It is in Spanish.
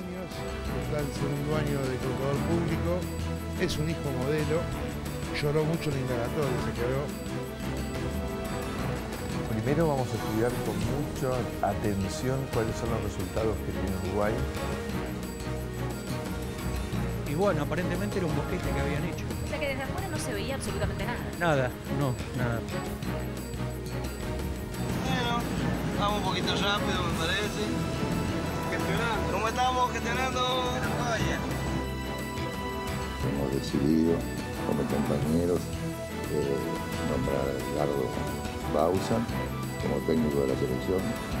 años, está en segundo año de contador público, es un hijo modelo, lloró mucho en la indagatoria, se quedó. Primero vamos a estudiar con mucha atención cuáles son los resultados que tiene Uruguay. Y bueno, aparentemente era un boquete que habían hecho. O sea que desde afuera no se veía absolutamente nada. Nada, no, nada. Bueno, vamos un poquito rápido, me parece. Gestionando. ¿Cómo estamos gestionando la playa? Hemos decidido, como compañeros, nombrar a Edgardo Bauza como técnico de la selección.